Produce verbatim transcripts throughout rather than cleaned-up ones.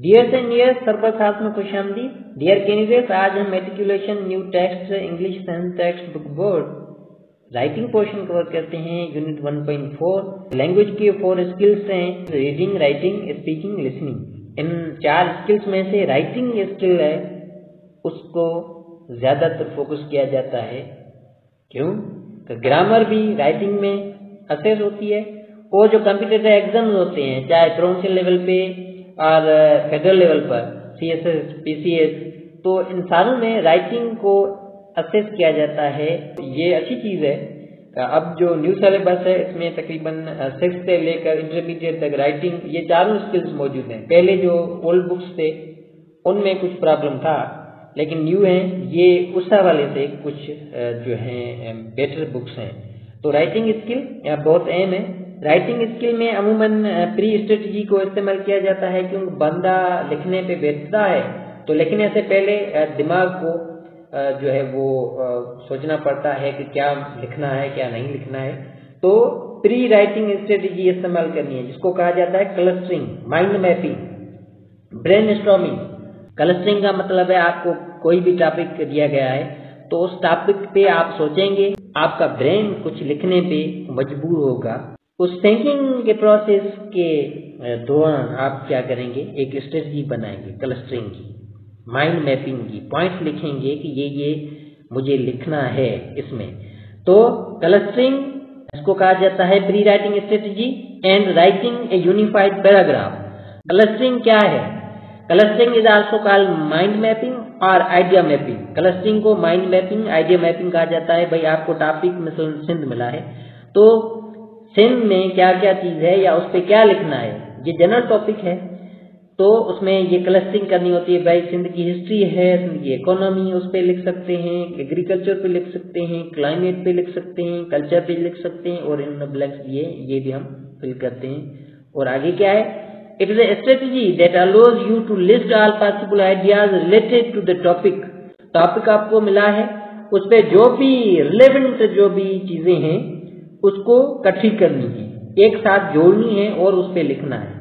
Dear senior sir पर साथ में खुशामदीद। डियर कैंडिडेट्स, आज हम matriculation new text English text book board writing portion cover करते हैं। Unit one point four language के फोर स्किल्स हैं, रीडिंग, राइटिंग, स्पीकिंग, लिसनिंग। इन चार स्किल्स में से राइटिंग स्किल है उसको ज्यादातर फोकस किया जाता है। क्यों? तो ग्रामर भी राइटिंग में असेस होती है और जो कॉम्पिटिटिव एग्जाम्स होते हैं चाहे प्रोविंशियल लेवल पे और फेडरल लेवल पर C S S, P C S, तो इन सारों में राइटिंग को असेस किया जाता है। ये अच्छी चीज़ है। अब जो न्यू सिलेबस है इसमें तकरीबन सिक्स से लेकर इंटरमीडिएट तक राइटिंग ये चारों स्किल्स मौजूद हैं। पहले जो ओल्ड बुक्स थे उनमें कुछ प्रॉब्लम था, लेकिन न्यू हैं ये उस हवाले से कुछ जो हैं बेटर बुक्स हैं। तो राइटिंग स्किल यहाँ बहुत अहम है। राइटिंग स्किल में अमूमन प्री स्ट्रेटजी को इस्तेमाल किया जाता है, क्योंकि बंदा लिखने पे बैठता है तो लिखने से पहले दिमाग को जो है वो सोचना पड़ता है कि क्या लिखना है क्या नहीं लिखना है। तो प्री राइटिंग स्ट्रेटजी इस्तेमाल करनी है, जिसको कहा जाता है clustering, mind mapping, brainstorming. Clustering का मतलब है आपको कोई भी टॉपिक दिया गया है तो उस टॉपिक पे आप सोचेंगे, आपका ब्रेन कुछ लिखने पे मजबूर होगा। उस थिंकिंग के प्रोसेस के दौरान आप क्या करेंगे, एक स्ट्रेटजी बनाएंगे क्लस्टरिंग की, माइंड मैपिंग की, पॉइंट्स लिखेंगे कि ये ये मुझे लिखना है इसमें। तो क्लस्टरिंग इसको कहा जाता है pre writing strategy and writing a unified paragraph. Clustering क्या है? Clustering is also called mind mapping और आइडिया मैपिंग। क्लस्टरिंग को माइंड मैपिंग, आइडिया मैपिंग कहा जाता है। भाई आपको टॉपिक मिसल सिंध मिला है तो सिंध में क्या क्या चीज है या उस पर क्या लिखना है, ये जनरल टॉपिक है तो उसमें ये क्लस्टरिंग करनी होती है। भाई सिंध की हिस्ट्री है, सिंध की इकोनॉमी, उस पर लिख सकते हैं, एग्रीकल्चर पे लिख सकते हैं, क्लाइमेट पे लिख सकते हैं, कल्चर पे लिख सकते हैं और इन ब्लैंक्स दिए ये भी हम फिल करते हैं। और आगे क्या है, it is a strategy that allows you to list all possible ideas related to the topic. Topic आपको मिला है उस पर जो भी रिलेवेंट जो भी चीजें हैं उसको इकट्ठी करनी है, एक साथ जोड़नी है और उस पर लिखना है।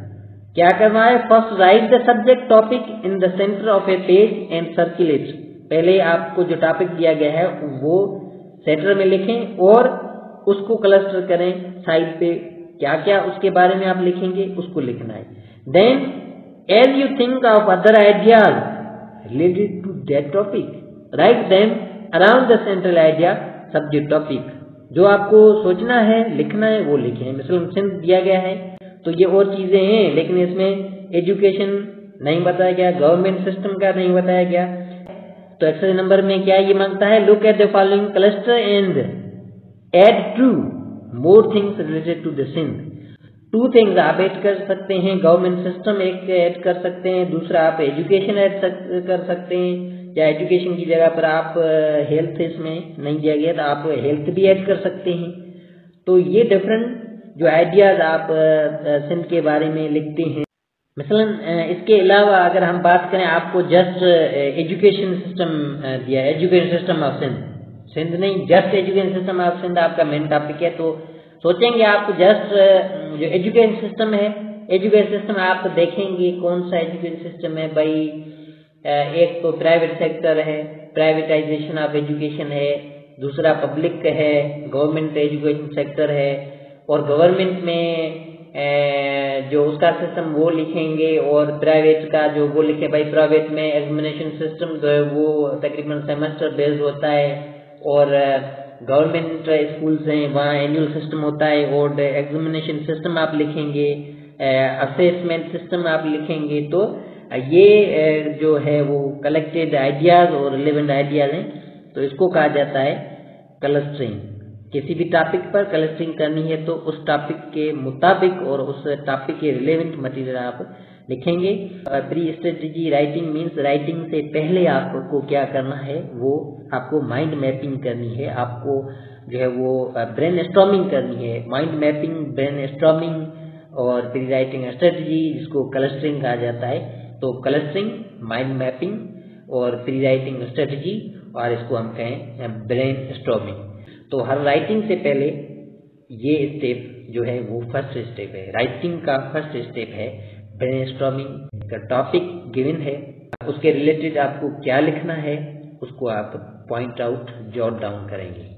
क्या करना है? First write the subject topic in the centre of a page and circulate. पहले आपको जो टॉपिक दिया गया है वो सेंटर में लिखें और उसको क्लस्टर करें, साइड पे क्या क्या उसके बारे में आप लिखेंगे उसको लिखना है। Then as you think of other ideas related to that topic write them around the central idea subject topic. जो आपको सोचना है लिखना है वो लिखें। मिसल सिंध दिया गया है तो ये और चीजें हैं, लेकिन इसमें एजुकेशन नहीं बताया गया, गवर्नमेंट सिस्टम का नहीं बताया गया। तो एक्सरसाइज नंबर में क्या ये मांगता है, look at the following cluster and add two more things related to the Sindh. Two things आप ऐड कर सकते हैं, गवर्नमेंट सिस्टम एक ऐड कर सकते हैं, दूसरा आप एजुकेशन ऐड कर सकते हैं या एजुकेशन की जगह पर आप हेल्थ, इसमें नहीं दिया गया तो आप हेल्थ भी ऐड कर सकते हैं। तो ये डिफरेंट जो आइडियाज आप सिंध के बारे में लिखते हैं। मसलन इसके अलावा अगर हम बात करें, आपको जस्ट एजुकेशन सिस्टम दिया, education system of Sindh, Sindh नहीं just education system of Sindh आपका मेन टॉपिक है तो सोचेंगे आपको जस्ट जो एजुकेशन सिस्टम है, एजुकेशन सिस्टम आप देखेंगे कौन सा एजुकेशन सिस्टम है। भाई एक तो प्राइवेट सेक्टर है, प्राइवेटाइजेशन ऑफ एजुकेशन है, दूसरा पब्लिक है, गवर्नमेंट एजुकेशन सेक्टर है और गवर्नमेंट में जो उसका सिस्टम वो लिखेंगे और प्राइवेट का जो वो लिखे। भाई प्राइवेट में एग्जामिनेशन सिस्टम जो है वो तकरीबन सेमेस्टर बेस्ड होता है और गवर्नमेंट स्कूल्स हैं वहाँ एनुअल सिस्टम होता है और एग्जामिनेशन सिस्टम आप लिखेंगे, असेसमेंट सिस्टम आप लिखेंगे। तो ये जो है वो कलेक्टेड आइडियाज और रिलेवेंट आइडियाज हैं तो इसको कहा जाता है क्लस्टरिंग। किसी भी टॉपिक पर क्लस्टरिंग करनी है तो उस टॉपिक के मुताबिक और उस टॉपिक के रिलेवेंट मटेरियल आप लिखेंगे। Pre strategy writing means writing से पहले आपको क्या करना है, वो आपको माइंड मैपिंग करनी है, आपको जो है वो ब्रेन स्टॉर्मिंग करनी है, माइंड मैपिंग, ब्रेन स्टॉर्मिंग और प्री राइटिंग स्ट्रेटजी जिसको क्लस्टरिंग कहा जाता है। तो क्लस्टरिंग, माइंड मैपिंग और प्री राइटिंग स्ट्रेटजी और इसको हम कहें ब्रेन स्टॉर्मिंग। तो हर राइटिंग से पहले ये स्टेप जो है वो फर्स्ट स्टेप है, राइटिंग का फर्स्ट स्टेप है ब्रेनस्टॉर्मिंग का टॉपिक गिवन है, उसके रिलेटेड आपको क्या लिखना है उसको आप पॉइंट आउट, जॉट डाउन करेंगे।